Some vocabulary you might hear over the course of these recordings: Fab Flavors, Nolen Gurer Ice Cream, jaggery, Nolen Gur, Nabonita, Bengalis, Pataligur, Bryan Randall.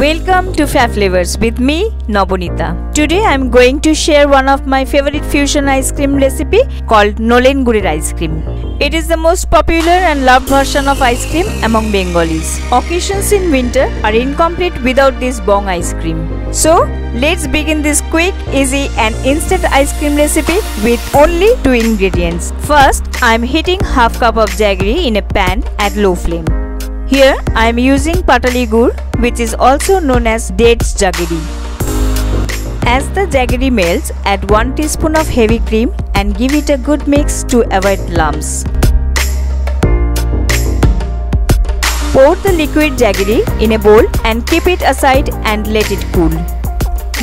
Welcome to Fab Flavors with me, Nabonita. Today I am going to share one of my favorite fusion ice cream recipe called Nolen Gurer Ice Cream. It is the most popular and loved version of ice cream among Bengalis. Occasions in winter are incomplete without this bomb ice cream. So let's begin this quick, easy and instant ice cream recipe with only 2 ingredients. First, I am heating half cup of jaggery in a pan at low flame. Here I am using Pataligur, which is also known as dates jaggery. As the jaggery melts, add 1 teaspoon of heavy cream and give it a good mix to avoid lumps. Pour the liquid jaggery in a bowl and keep it aside and let it cool.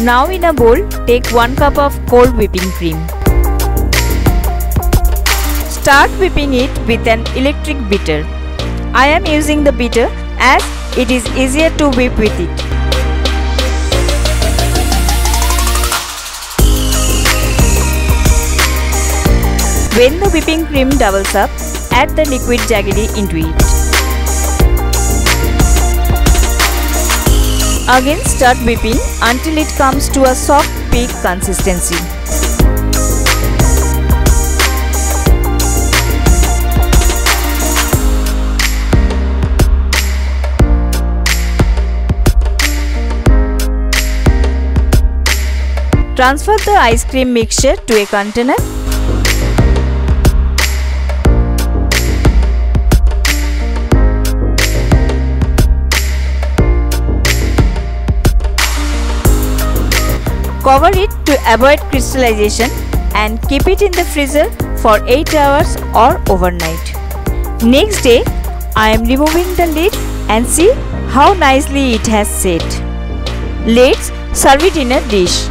Now in a bowl, take 1 cup of cold whipping cream. Start whipping it with an electric beater. I am using the beater as it is easier to whip with it. When the whipping cream doubles up, add the liquid jaggery into it. Again start whipping until it comes to a soft peak consistency. Transfer the ice cream mixture to a container. Cover it to avoid crystallization and keep it in the freezer for 8 hours or overnight. Next day, I am removing the lid and see how nicely it has set. Let's serve it in a dish.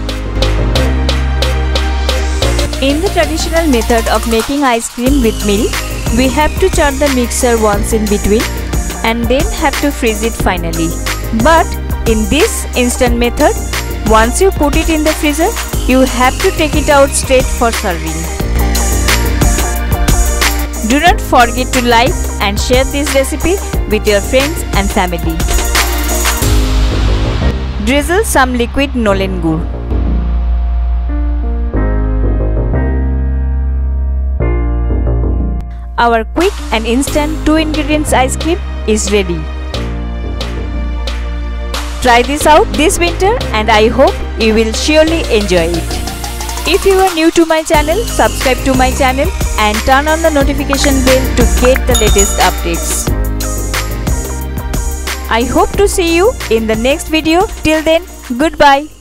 In the traditional method of making ice cream with milk, we have to churn the mixer once in between and then have to freeze it finally. But in this instant method, once you put it in the freezer, you have to take it out straight for serving. Do not forget to like and share this recipe with your friends and family. Drizzle some liquid Nolen Gurer. Our quick and instant 2 ingredients ice cream is ready. Try this out this winter and I hope you will surely enjoy it. If you are new to my channel, subscribe to my channel and turn on the notification bell to get the latest updates. I hope to see you in the next video. Till then, goodbye.